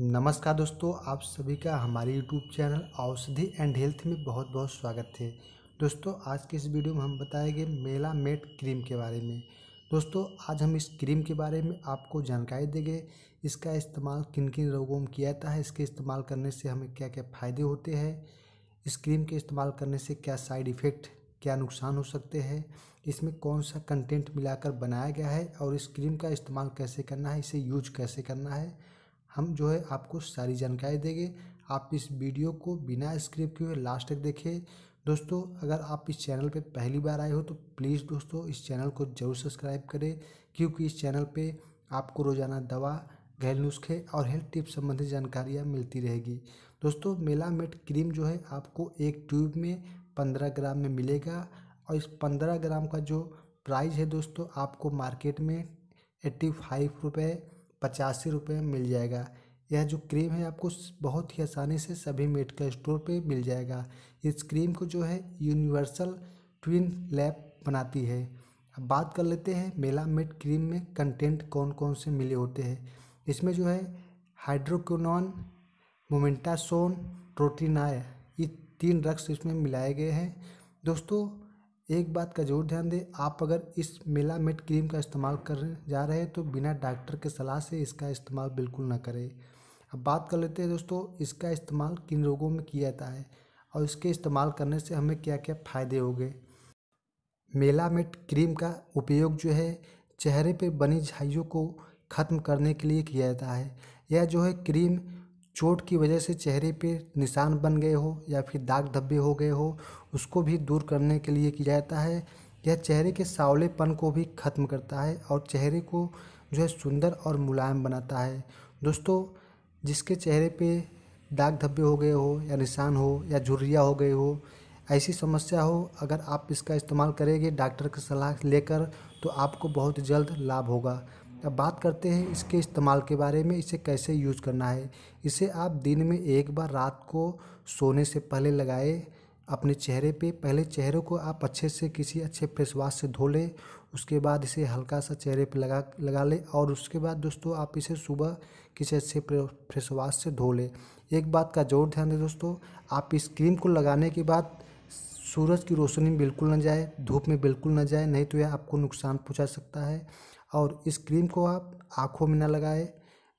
नमस्कार दोस्तों, आप सभी का हमारे YouTube चैनल औषधि एंड हेल्थ में बहुत बहुत स्वागत है। दोस्तों आज के इस वीडियो में हम बताएंगे मेलामेट क्रीम के बारे में। दोस्तों आज हम इस क्रीम के बारे में आपको जानकारी देंगे। इसका इस्तेमाल किन किन रोगों में किया जाता है, इसके इस्तेमाल करने से हमें क्या क्या फ़ायदे होते हैं, इस क्रीम के इस्तेमाल करने से क्या साइड इफ़ेक्ट, क्या नुकसान हो सकते हैं, इसमें कौन सा कंटेंट मिलाकर बनाया गया है और इस क्रीम का इस्तेमाल कैसे करना है, इसे यूज कैसे करना है, हम जो है आपको सारी जानकारी देंगे। आप इस वीडियो को बिना स्क्रिप्ट के हुए लास्ट तक देखें। दोस्तों अगर आप इस चैनल पे पहली बार आए हो तो प्लीज़ दोस्तों इस चैनल को जरूर सब्सक्राइब करें, क्योंकि इस चैनल पे आपको रोज़ाना दवा, घरेलू नुस्खे और हेल्थ टिप्स संबंधी जानकारियाँ मिलती रहेगी। दोस्तों मेलामेट क्रीम जो है आपको एक ट्यूब में 15 ग्राम में मिलेगा और इस 15 ग्राम का जो प्राइस है दोस्तों आपको मार्केट में 85 रुपये 85 रुपये मिल जाएगा। यह जो क्रीम है आपको बहुत ही आसानी से सभी मेडिकल स्टोर पे मिल जाएगा। इस क्रीम को जो है यूनिवर्सल ट्विन लैब बनाती है। अब बात कर लेते हैं मेलामेट क्रीम में कंटेंट कौन कौन से मिले होते हैं। इसमें जो है हाइड्रोक्यूनोन, मोमेंटासोन, ट्रोटीना, ये 3 ड्रग्स इसमें मिलाए गए हैं। दोस्तों एक बात का जरूर ध्यान दें, आप अगर इस मेलामेट क्रीम का इस्तेमाल कर जा रहे हैं तो बिना डॉक्टर के सलाह से इसका इस्तेमाल बिल्कुल ना करें। अब बात कर लेते हैं दोस्तों इसका इस्तेमाल किन रोगों में किया जाता है और इसके इस्तेमाल करने से हमें क्या क्या फ़ायदे हो गए। मेलामेट क्रीम का उपयोग जो है चेहरे पर बनी झाइयों को ख़त्म करने के लिए किया जाता है। यह जो है क्रीम चोट की वजह से चेहरे पे निशान बन गए हो या फिर दाग धब्बे हो गए हो, उसको भी दूर करने के लिए किया जाता है। यह चेहरे के सांवलेपन को भी ख़त्म करता है और चेहरे को जो है सुंदर और मुलायम बनाता है। दोस्तों जिसके चेहरे पे दाग धब्बे हो गए हो या निशान हो या झुर्रियाँ हो गई हो, ऐसी समस्या हो, अगर आप इसका इस्तेमाल करेंगे डॉक्टर की सलाह लेकर तो आपको बहुत जल्द लाभ होगा। अब बात करते हैं इसके इस्तेमाल के बारे में, इसे कैसे यूज़ करना है। इसे आप दिन में एक बार रात को सोने से पहले लगाएं अपने चेहरे पे। पहले चेहरे को आप अच्छे से किसी अच्छे फेस वॉश से धो लें, उसके बाद इसे हल्का सा चेहरे पे लगा लें और उसके बाद दोस्तों आप इसे सुबह किसी अच्छे फेस वॉश से धो लें। एक बात का ज़रूर ध्यान दें दोस्तों, आप इस क्रीम को लगाने के बाद सूरज की रोशनी में बिल्कुल न जाए, धूप में बिल्कुल न जाए, नहीं तो यह आपको नुकसान पहुँचा सकता है। और इस क्रीम को आप आँखों में ना लगाए,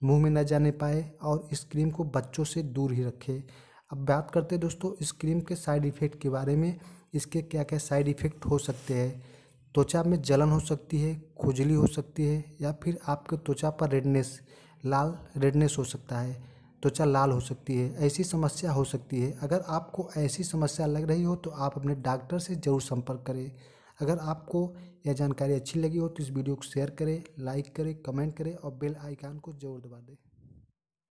मुंह में ना जाने पाए और इस क्रीम को बच्चों से दूर ही रखें। अब बात करते हैं दोस्तों इस क्रीम के साइड इफ़ेक्ट के बारे में। इसके क्या क्या साइड इफ़ेक्ट हो सकते हैं। त्वचा में जलन हो सकती है, खुजली हो सकती है या फिर आपके त्वचा पर रेडनेस, लाल रेडनेस हो सकता है, त्वचा लाल हो सकती है, ऐसी समस्या हो सकती है। अगर आपको ऐसी समस्या लग रही हो तो आप अपने डॉक्टर से ज़रूर संपर्क करें। अगर आपको यह जानकारी अच्छी लगी हो तो इस वीडियो को शेयर करें, लाइक करें, कमेंट करें और बेल आइकन को जरूर दबा दें।